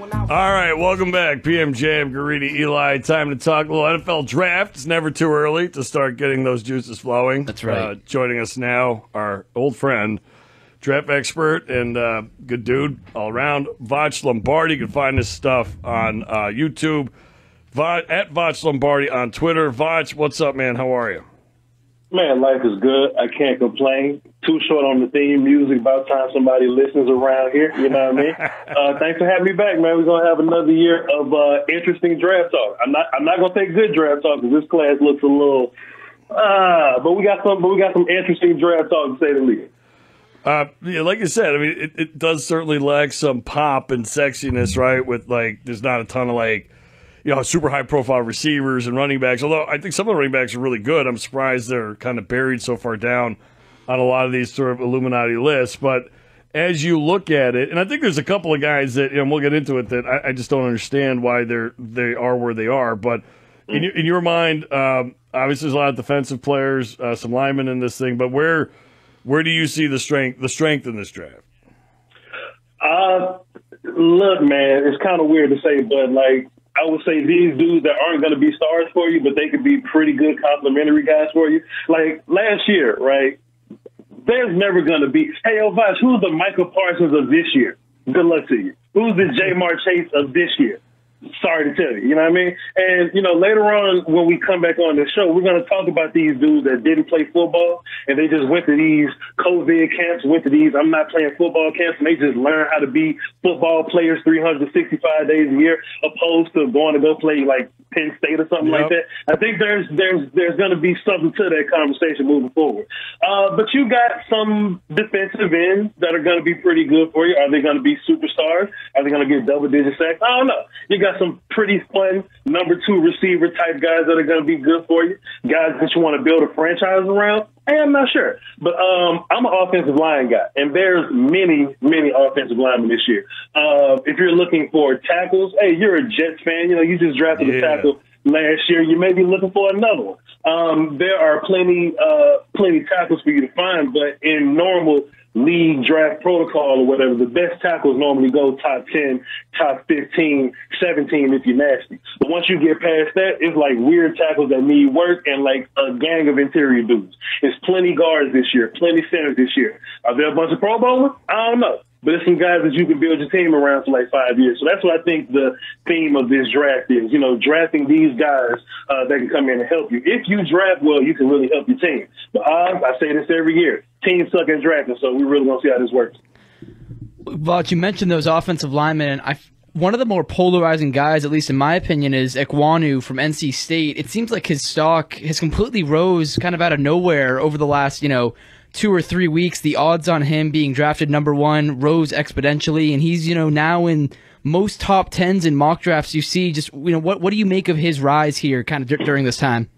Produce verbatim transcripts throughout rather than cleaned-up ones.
All right, welcome back. P M J, I'm Garrity Eli. Time to talk a little N F L draft. It's never too early to start getting those juices flowing. That's right. Uh, joining us now, our old friend, draft expert, and uh, good dude all around, Voch Lombardi. You can find this stuff on uh, YouTube, Voch, at Voch Lombardi on Twitter. Voch, what's up, man? How are you? Man, life is good. I can't complain. Too short on the theme music. About time somebody listens around here. You know what I mean? Uh, thanks for having me back, man. We're gonna have another year of uh, interesting draft talk. I'm not. I'm not gonna take good draft talk because this class looks a little. Uh, but we got some. But we got some interesting draft talk to say the least. Uh, yeah, like I said, I mean, it, it does certainly lack some pop and sexiness, right? With like, there's not a ton of like. You know, super high-profile receivers and running backs, although I think some of the running backs are really good. I'm surprised they're kind of buried so far down on a lot of these sort of Illuminati lists. But as you look at it, and I think there's a couple of guys that, you know, and we'll get into it, that I, I just don't understand why they're, they are where they are. But in your, in your mind, um, obviously there's a lot of defensive players, uh, some linemen in this thing, but where where do you see the strength the strength in this draft? Uh, look, man, it's kind of weird to say, but, like, I would say these dudes that aren't going to be stars for you, but they could be pretty good complimentary guys for you. Like last year, right? There's never going to be, hey, Ovice, who's the Michael Parsons of this year? Good luck to you. Who's the Jamar Chase of this year? Sorry to tell you, you know what I mean? And, you know, later on when we come back on the show, we're going to talk about these dudes that didn't play football and they just went to these COVID camps, went to these I'm not playing football camps, and they just learned how to be football players three hundred sixty-five days a year opposed to going to go play like Penn State or something yep. like that. I think there's there's there's going to be something to that conversation moving forward. Uh, but you got some defensive ends that are going to be pretty good for you. Are they going to be superstars? Are they going to get double-digit sacks? I don't know. You got some pretty fun number two receiver type guys that are going to be good for you, guys that you want to build a franchise around. Hey, I'm not sure. But um, I'm an offensive line guy, and there's many, many offensive linemen this year. Uh, if you're looking for tackles, hey, you're a Jets fan. You know, you just drafted yeah. a tackle last year. You may be looking for another one. Um, there are plenty, uh, plenty tackles for you to find, but in normal league draft protocol or whatever, the best tackles normally go top ten, top fifteen, seventeen if you're nasty. But once you get past that, it's like weird tackles that need work and like a gang of interior dudes. It's plenty guards this year, plenty centers this year. Are there a bunch of Pro Bowlers? I don't know. But there's some guys that you can build your team around for like five years. So that's what I think the theme of this draft is, you know, drafting these guys uh, that can come in and help you. If you draft well, you can really help your team. But I, I say this every year, teams suck at drafting, so we really want to see how this works. Voch, you mentioned those offensive linemen, and I, one of the more polarizing guys, at least in my opinion, is Ekwonu from N C State. It seems like his stock has completely rose kind of out of nowhere over the last, you know, two or three weeks. The odds on him being drafted number one rose exponentially, and he's, you know, now in most top tens in mock drafts you see. Just, you know, what what do you make of his rise here kind of d- during this time?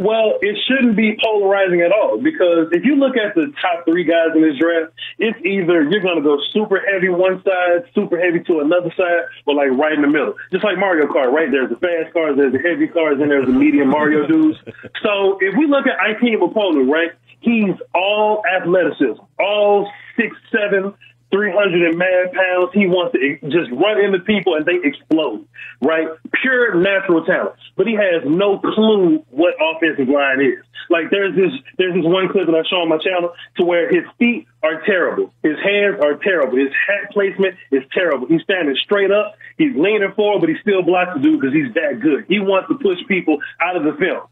Well, it shouldn't be polarizing at all, because if you look at the top three guys in this draft, it's either you're going to go super heavy one side, super heavy to another side, or like right in the middle. Just like Mario Kart, right? There's the fast cars, there's the heavy cars, and there's the medium Mario dudes. So if we look at Ikeem Apolo, right, he's all athleticism, all six seven, three hundred and mad pounds. He wants to just run into people and they explode, right? Pure natural talent. But he has no clue what offensive line is. Like there's this, there's this one clip that I show on my channel to where his feet are terrible. His hands are terrible. His hat placement is terrible. He's standing straight up. He's leaning forward, but he still blocks the dude because he's that good. He wants to push people out of the film.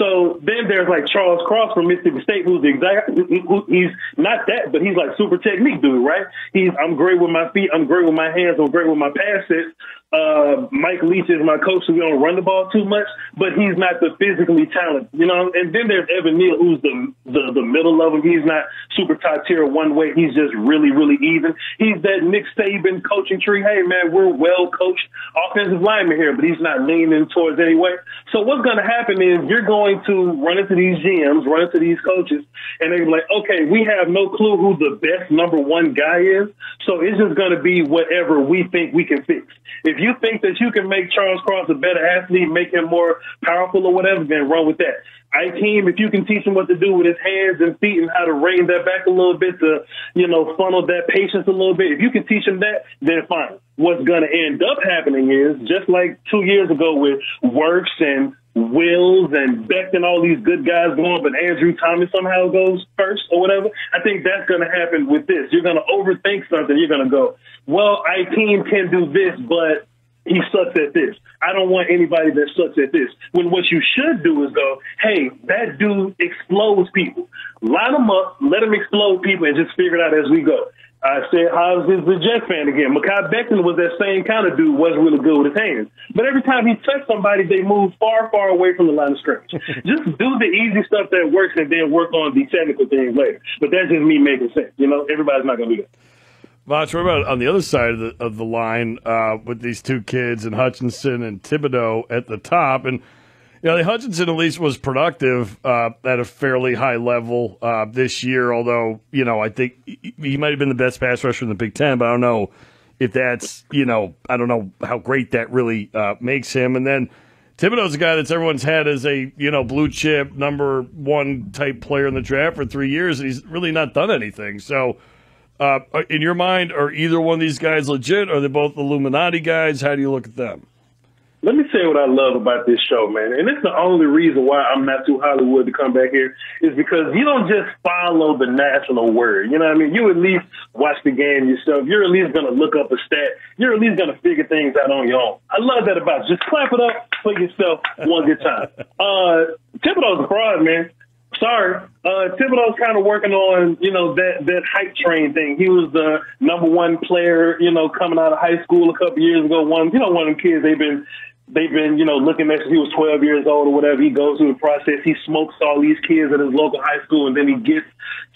So then there's like Charles Cross from Mississippi State, who's the exact, who, he's not that, but he's like super technique dude, right? He's, I'm great with my feet, I'm great with my hands, I'm great with my passes. Uh, Mike Leach is my coach, so we don't run the ball too much, but he's not the physically talented, you know? And then there's Evan Neal, who's the, the, the middle of him. He's not super top tier one way. He's just really, really even. He's that Nick Saban coaching tree. Hey, man, we're well-coached offensive lineman here, but he's not leaning towards any way. So what's going to happen is you're going to run into these G Ms, run into these coaches, and they're like, okay, we have no clue who the best number one guy is, so it's just going to be whatever we think we can fix. If you think that you can make Charles Cross a better athlete, make him more powerful or whatever, then run with that. Ikeem, if you can teach him what to do with his hands and feet and how to rein that back a little bit to, you know, funnel that patience a little bit, if you can teach him that, then fine. What's going to end up happening is, just like two years ago with Works and Wills and Beckton, all these good guys going, but Andrew Thomas somehow goes first or whatever, I think that's going to happen with this. You're going to overthink something. You're going to go, well, Ikeem can do this, but he sucks at this. I don't want anybody that sucks at this. When what you should do is go, hey, that dude explodes people. Line him up, let him explode people, and just figure it out as we go. I said, how's this the Jets fan again? Mekhi Beckton was that same kind of dude, wasn't really good with his hands. But every time he touched somebody, they moved far, far away from the line of scrimmage. Just do the easy stuff that works and then work on the technical things later. But that's just me making sense. You know, everybody's not going to do that. Voch, what about on the other side of the, of the line uh, with these two kids and Hutchinson and Thibodeaux at the top? And, you know, Hutchinson at least was productive uh, at a fairly high level uh, this year, although, you know, I think he might have been the best pass rusher in the Big Ten, but I don't know if that's, you know, I don't know how great that really uh, makes him. And then Thibodeaux's a guy that's everyone's had as a, you know, blue chip, number one type player in the draft for three years, and he's really not done anything. So, Uh, in your mind, are either one of these guys legit? Are they both Illuminati guys? How do you look at them? Let me say what I love about this show, man. And it's the only reason why I'm not too Hollywood to come back here is because you don't just follow the national word. You know what I mean? You at least watch the game yourself. You're at least going to look up a stat. You're at least going to figure things out on your own. I love that about you. Just clap it up for yourself one good time. Uh, Thibodeaux's broad, man. Sorry, uh, Thibodeaux's kind of working on, you know, that, that hype train thing. He was the number one player, you know, coming out of high school a couple years ago. One, you know, one of them kids, they've been, they've been, you know, looking at since he was twelve years old or whatever. He goes through the process. He smokes all these kids at his local high school, and then he gets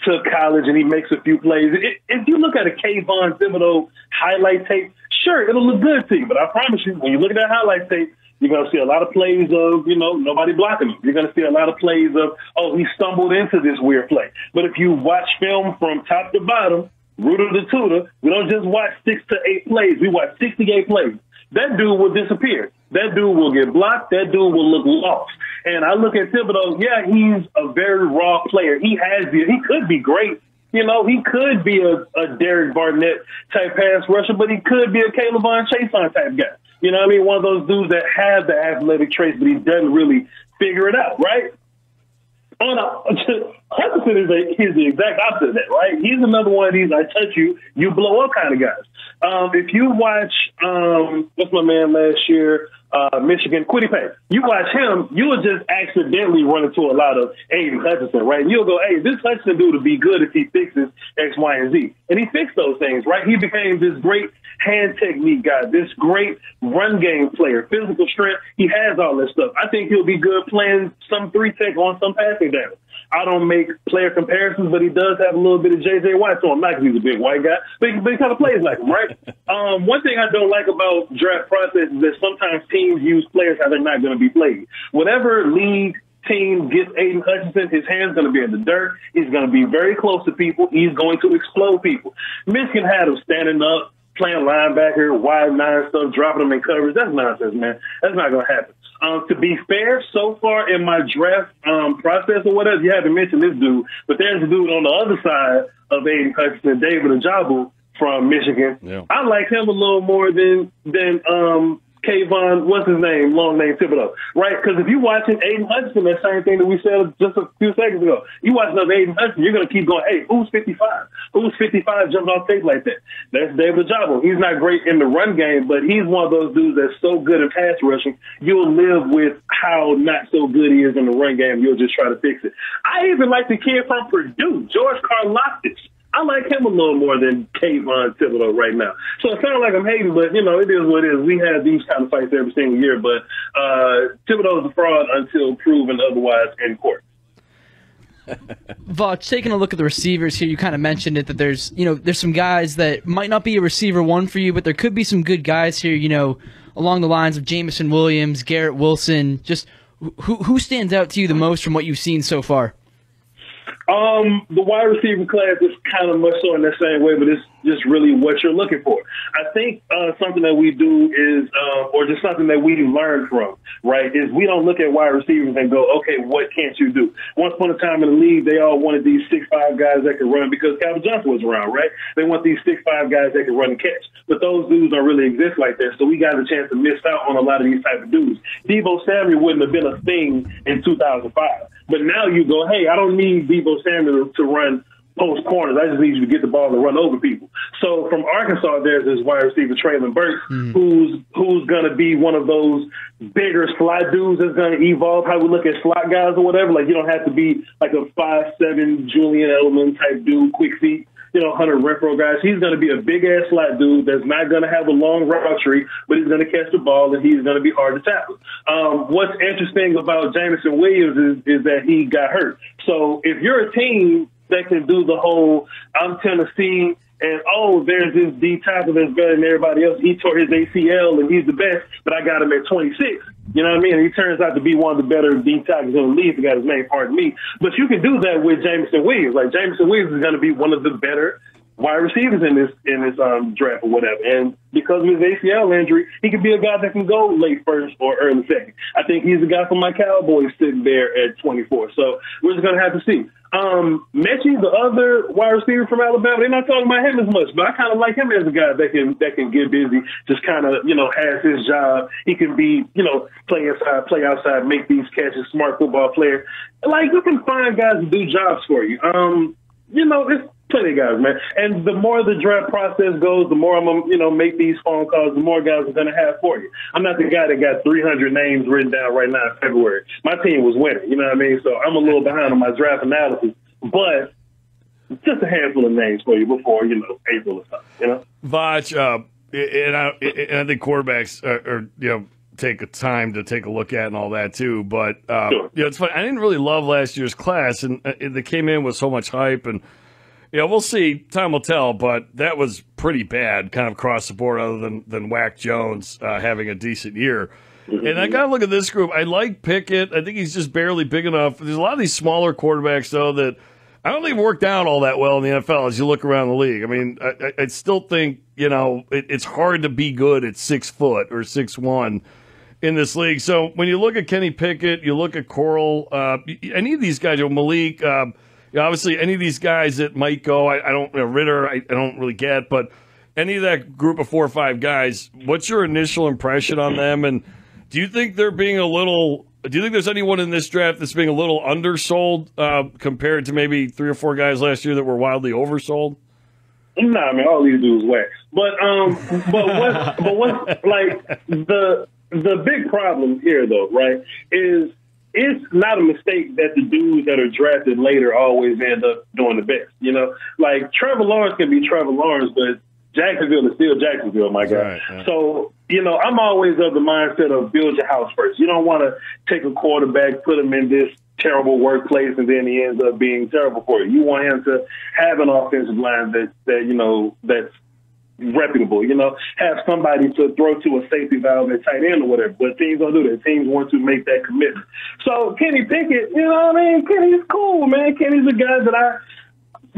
to college and he makes a few plays. It, if you look at a Kayvon Thibodeaux highlight tape, sure, it'll look good to you, but I promise you, when you look at that highlight tape, you're going to see a lot of plays of, you know, nobody blocking him. You're going to see a lot of plays of, oh, he stumbled into this weird play. But if you watch film from top to bottom, rooter to tutor, we don't just watch six to eight plays. We watch sixty-eight plays. That dude will disappear. That dude will get blocked. That dude will look lost. And I look at Thibodeaux, yeah, he's a very raw player. He has the, he could be great. You know, he could be a, a Derek Barnett type pass rusher, but he could be a Caleb Von Chason type guy. You know what I mean? One of those dudes that have the athletic traits, but he doesn't really figure it out, right? On a, Hutchinson is, a, is the exact opposite of that, right? He's another one of these I touch you, you blow up kind of guys. Um, if you watch, um, what's my man last year, uh, Michigan, Kwity Paye, you watch him, you'll just accidentally run into a lot of Aidan Hutchinson, right? And you'll go, hey, this Hutchinson dude would be good if he fixes X, Y, and Z. And he fixed those things, right? He became this great hand technique guy, this great run game player, physical strength. He has all this stuff. I think he'll be good playing some three-tech on some passing down. I don't make player comparisons, but he does have a little bit of J J Watt on him. Not because he's a big white guy, but he, but he kind of plays like him, right? um, one thing I don't like about draft process is that sometimes teams use players how they're not going to be played. Whatever league team gets Aidan Hutchinson, his hand's going to be in the dirt. He's going to be very close to people. He's going to explode people. Michigan had him standing up, playing linebacker, wide nine stuff, dropping him in coverage. That's nonsense, man. That's not going to happen. Um, to be fair, so far in my draft um, process or whatever, you haven't mentioned this dude, but there's a dude on the other side of Aidan Hutchinson, David Ojabo from Michigan. Yeah. I like him a little more than than um, Kayvon, what's his name, long name Thibodeaux, right? Because if you watching Aidan Hutchinson, that same thing that we said just a few seconds ago, you watching up Aidan Hutchinson, you're going to keep going, hey, who's fifty-five? Who's fifty-five jumping off tape like that? That's David Ojabo. He's not great in the run game, but he's one of those dudes that's so good at pass rushing, you'll live with how not so good he is in the run game. You'll just try to fix it. I even like the kid from Purdue, George Karloftis. I like him a little more than Kayvon Thibodeaux right now. So it sounds like I'm hating, but, you know, it is what it is. We have these kind of fights every single year, but uh, Thibodeaux's a fraud until proven otherwise in court. Voch, taking a look at the receivers here, you kind of mentioned it, that there's, you know, there's some guys that might not be a receiver one for you, but there could be some good guys here, you know, along the lines of Jameson Williams, Garrett Wilson. Just who, who stands out to you the most from what you've seen so far? Um, the wide receiver class is kind of much so in that same way, but it's just really what you're looking for. I think uh, something that we do is, uh, or just something that we learn from, right, is we don't look at wide receivers and go, okay, what can't you do? Once upon a time in the league, they all wanted these six five guys that could run because Calvin Johnson was around, right? They want these six five guys that could run and catch. But those dudes don't really exist like that, so we got a chance to miss out on a lot of these type of dudes. Deebo Samuel wouldn't have been a thing in two thousand five. But now you go, hey, I don't need Deebo Samuel to run post corners. I just need you to get the ball and run over people. So from Arkansas, there's this wide receiver, Traylon Burks, mm. who's who's going to be one of those bigger slot dudes that's going to evolve how we look at slot guys or whatever. Like, you don't have to be like a five seven Julian Edelman type dude, quick feet. You know, Hunter Renfrow guys, he's going to be a big-ass slot dude that's not going to have a long route tree, but he's going to catch the ball and he's going to be hard to tackle. Um, what's interesting about Jameson Williams is, is that he got hurt. So if you're a team that can do the whole, I'm Tennessee, and, oh, there's this D tackle that's better than everybody else. He tore his A C L, and he's the best, but I got him at twenty-six. You know what I mean? And he turns out to be one of the better D tackles in the league. He got his name, pardon me. But you can do that with Jameson Williams. Like, Jameson Williams is going to be one of the better wide receivers in this in this um, draft or whatever. And because of his A C L injury, he could be a guy that can go late first or early second. I think he's a guy from my Cowboys sitting there at twenty-four. So we're just going to have to see. Um, Mekhi, the other wide receiver from Alabama, they're not talking about him as much, but I kind of like him as a guy that can that can get busy, just kind of, you know, has his job. He can be, you know, play inside, play outside, make these catches, smart football player. Like, you can find guys who do jobs for you. Um, you know, it's plenty of guys, man. And the more the draft process goes, the more I'm gonna, you know, make these phone calls, the more guys I'm going to have for you. I'm not the guy that got three hundred names written down right now in February. My team was winning, you know what I mean? So I'm a little behind on my draft analysis, but just a handful of names for you before, you know, April or something, you know? Voch, uh, and, I, and I think quarterbacks are, are, you know, take time to take a look at and all that too. But, uh, sure. you know, it's funny. I didn't really love last year's class, and they came in with so much hype and, yeah, we'll see. Time will tell, but that was pretty bad kind of across the board other than, than Wack Jones uh, having a decent year. Mm-hmm. And I got to look at this group. I like Pickett. I think he's just barely big enough. There's a lot of these smaller quarterbacks, though, that I don't think worked out all that well in the N F L as you look around the league. I mean, I, I still think, you know, it, it's hard to be good at six foot or six one in this league. So when you look at Kenny Pickett, you look at Corral, uh, any of these guys, you know, Malik, uh, you know, obviously, any of these guys that might go, I, I don't, you know, Ritter, I, I don't really get, but any of that group of four or five guys, what's your initial impression on them? And do you think they're being a little, do you think there's anyone in this draft that's being a little undersold uh, compared to maybe three or four guys last year that were wildly oversold? Nah, I mean, all these dudes whack. But, um, but what's, but what's like, the, the big problem here, though, right, is, it's not a mistake that the dudes that are drafted later always end up doing the best. You know, like Trevor Lawrence can be Trevor Lawrence, but Jacksonville is still Jacksonville, my guy. Right, right. So, you know, I'm always of the mindset of build your house first. You don't want to take a quarterback, put him in this terrible workplace, and then he ends up being terrible for you. You want him to have an offensive line that, that you know, that's reputable, you know, have somebody to throw to a safety valve at tight end or whatever. But teams don't do that. Teams want to make that commitment. So Kenny Pickett, you know what I mean? Kenny's cool, man. Kenny's a guy that I,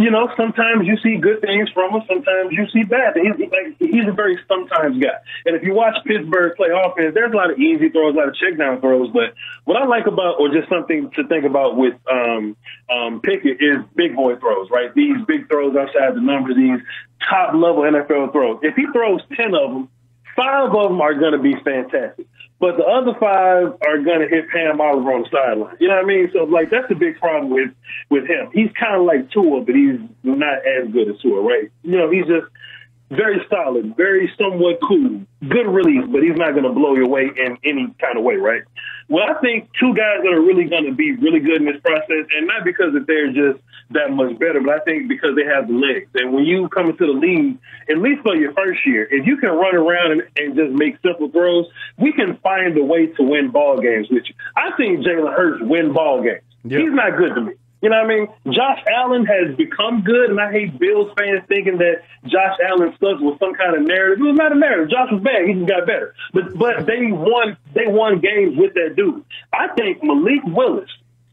you know, sometimes you see good things from him. Sometimes you see bad. He's, like, he's a very sometimes guy. And if you watch Pittsburgh play offense, there's a lot of easy throws, a lot of check down throws. But what I like about, or just something to think about with um, um, Pickett is big boy throws, right? These big throws outside the numbers, these top level N F L throws. If he throws ten of them, five of them are going to be fantastic. But the other five are going to hit Pam Oliver on the sideline. You know what I mean? So, like, that's the big problem with, with him. He's kind of like Tua, but he's not as good as Tua, right? You know, he's just very solid, very somewhat cool, good release, but he's not going to blow you away in any kind of way, right? Well, I think two guys that are really going to be really good in this process, and not because that they're just that much better, but I think because they have the legs. And when you come into the league, at least for your first year, if you can run around and, and just make simple throws, we can find a way to win ball games with you. I've seen Jalen Hurts win ball games. Yep. He's not good to me. You know what I mean? Josh Allen has become good, and I hate Bills fans thinking that Josh Allen stuck with some kind of narrative. It was not a narrative. Josh was bad. He just got better. But but they won they won games with that dude. I think Malik Willis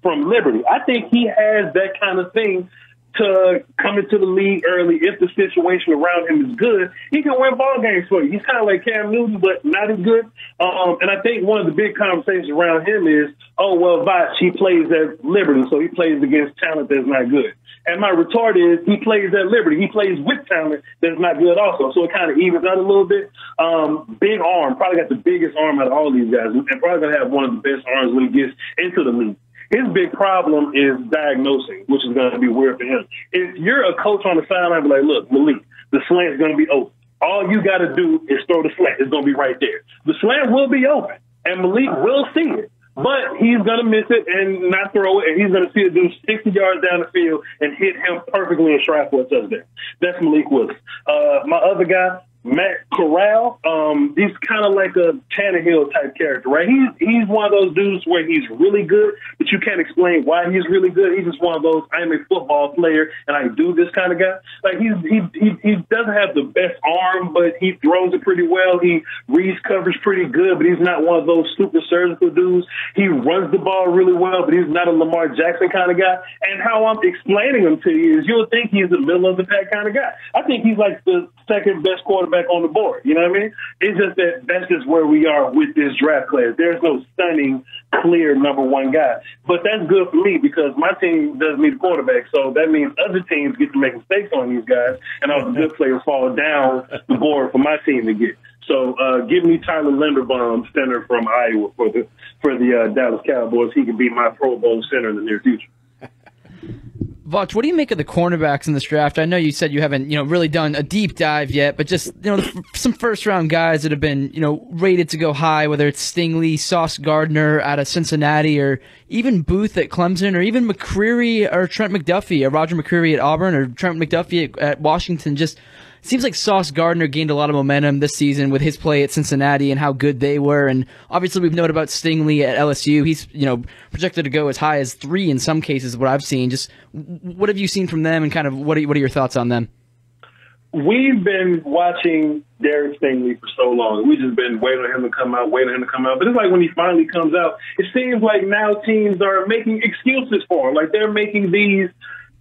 from Liberty. I think he has that kind of thing to come into the league early. If the situation around him is good, he can win ball games for you. He's kind of like Cam Newton, but not as good. Um, and I think one of the big conversations around him is, oh, well, Voch, he plays at Liberty, so he plays against talent that's not good. And my retort is, he plays at Liberty. He plays with talent that's not good also. So it kind of evens out a little bit. Um, big arm, probably got the biggest arm out of all these guys, and probably going to have one of the best arms when he gets into the league. His big problem is diagnosing, which is going to be weird for him. If you're a coach on the sideline, be like, look, Malik, the slant's going to be open. All you got to do is throw the slant. It's going to be right there. The slant will be open, and Malik will see it, but he's going to miss it and not throw it, and he's going to see it do sixty yards down the field and hit him perfectly and try for a touchdown. That's Malik Willis. Uh, my other guy, Matt Corral, um, he's kind of like a Tannehill type character, right? He's he's one of those dudes where he's really good, but you can't explain why he's really good. He's just one of those, I'm a football player and I do this kind of guy. Like he's he he, he doesn't have the best arm, but he throws it pretty well. He reads coverage pretty good, but he's not one of those super surgical dudes. He runs the ball really well, but he's not a Lamar Jackson kind of guy. And how I'm explaining him to you is you'll think he's a middle of the pack kind of guy. I think he's like the second best quarterback on the board. You know what I mean? It's just that that's just where we are with this draft class. There's no stunning, clear number one guy. But that's good for me because my team doesn't need a quarterback, so that means other teams get to make mistakes on these guys, and all the good players fall down the board for my team to get. So uh, give me Tyler Linderbaum, center from Iowa, for the for the uh, Dallas Cowboys. He can be my Pro Bowl center in the near future. Voch, what do you make of the cornerbacks in this draft? I know you said you haven't, you know, really done a deep dive yet, but just, you know, some first-round guys that have been, you know, rated to go high, whether it's Stingley, Sauce Gardner out of Cincinnati, or even Booth at Clemson, or even McCreary or Trent McDuffie, or Roger McCreary at Auburn, or Trent McDuffie at, at Washington. Just seems like Sauce Gardner gained a lot of momentum this season with his play at Cincinnati and how good they were. And obviously we've known about Stingley at L S U. He's, you know, projected to go as high as three in some cases, what I've seen. Just what have you seen from them, and kind of what are, what are your thoughts on them? We've been watching Derek Stingley for so long. We've just been waiting on him to come out, waiting on him to come out. But it's like when he finally comes out, it seems like now teams are making excuses for him. Like they're making these,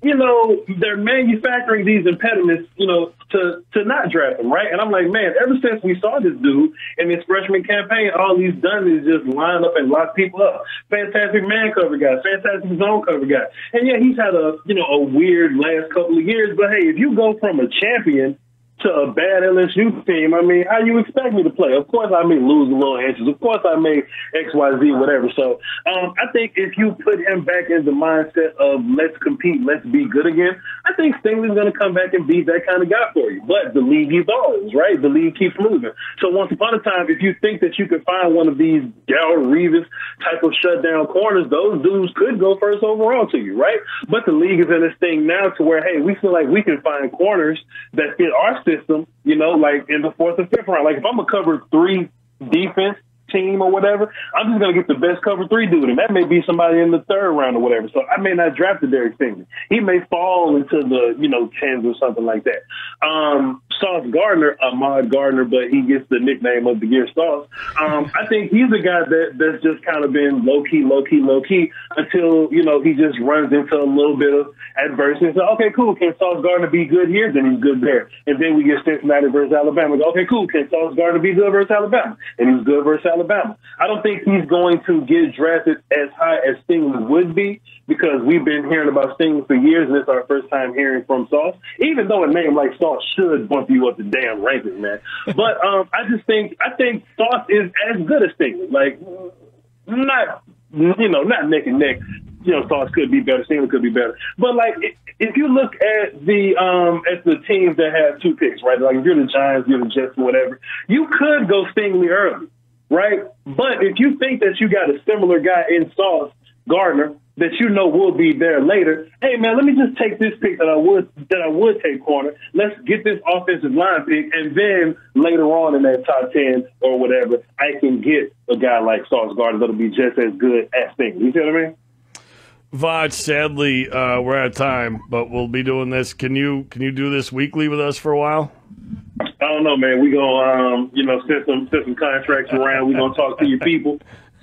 you know, they're manufacturing these impediments, you know, to, to not draft him, right? And I'm like, man, ever since we saw this dude in his freshman campaign, all he's done is just line up and lock people up. Fantastic man cover guy, fantastic zone cover guy. And yeah, he's had a, you know, a weird last couple of years, but hey, if you go from a champion to a bad L S U team, I mean, how you expect me to play? Of course I may lose a little inches. Of course I may X, Y, Z, whatever. So um, I think if you put him back in the mindset of let's compete, let's be good again, I think Stingley's going to come back and be that kind of guy for you. But the league evolves, right? The league keeps moving. So once upon a time, if you think that you can find one of these Gal Reeves type of shutdown corners, those dudes could go first overall to you, right? But the league is in this thing now to where, hey, we feel like we can find corners that fit our system, you know, like in the fourth or fifth round. Like if I'm a cover three defense team or whatever, I'm just going to get the best cover three dude, and that may be somebody in the third round or whatever. So I may not draft the Derek Stingley. He may fall into the, you know, tens or something like that. Um, Sauce Gardner, Ahmad Gardner, but he gets the nickname of the Gear Sauce. Um, I think he's a guy that that's just kind of been low key, low key, low key until, you know, he just runs into a little bit of adversity. So okay, cool. Can Sauce Gardner be good here? Then he's good there. And then we get Cincinnati versus Alabama. Okay, cool. Can Sauce Gardner be good versus Alabama? And he's good versus Alabama. I don't think he's going to get drafted as high as Stingley would be, because we've been hearing about Stingley for years, and it's our first time hearing from Sauce, even though a name like Sauce should bump you up the damn rankings, man. But um, I just think I think Sauce is as good as Stingley. Like, not, you know, not neck and neck. You know, Sauce could be better, Stingley could be better. But, like, if you look at the um, at the teams that have two picks, right, like if you're the Giants, you're the Jets, whatever, you could go Stingley early, right? But if you think that you got a similar guy in Sauce Gardner that you know will be there later, hey man, let me just take this pick that I would that I would take corner. Let's get this offensive line pick, and then later on in that top ten or whatever, I can get a guy like Sauce Gardner that'll be just as good as Stingley. You see what I mean? Voch, sadly, uh, we're out of time, but we'll be doing this. Can you can you do this weekly with us for a while? I don't know, man. We gonna um, you know, send some send some contracts around. We gonna talk to your people.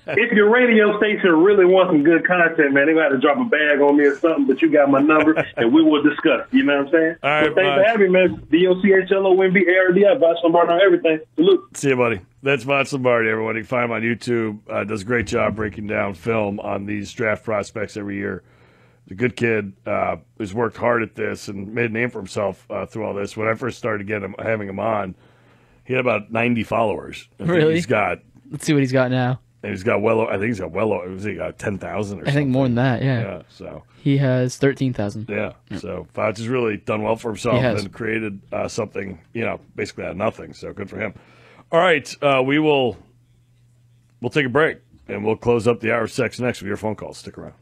If your radio station really wants some good content, man, they're going to have to drop a bag on me or something, but you got my number, and we will discuss. You know what I'm saying? All right, so thanks for having me, man. D O C H L O N B A R D I, Voch Lombardi on everything. Salute. See you, buddy. That's Voch Lombardi, everyone. You can find him on YouTube. Uh, does a great job breaking down film on these draft prospects every year. He's a good kid uh, who's worked hard at this and made a name for himself uh, through all this. When I first started getting him, having him on, he had about ninety followers. I think really? He's got. Let's see what he's got now. He's got well. I think he's got well. Was he got ten thousand or something? I think more than that. Yeah. yeah so he has thirteen thousand. Yeah. yeah. So Voch has really done well for himself and created uh, something. You know, basically out of nothing. So good for him. All right, uh, we will. We'll take a break and we'll close up the hour six next with your phone calls. Stick around.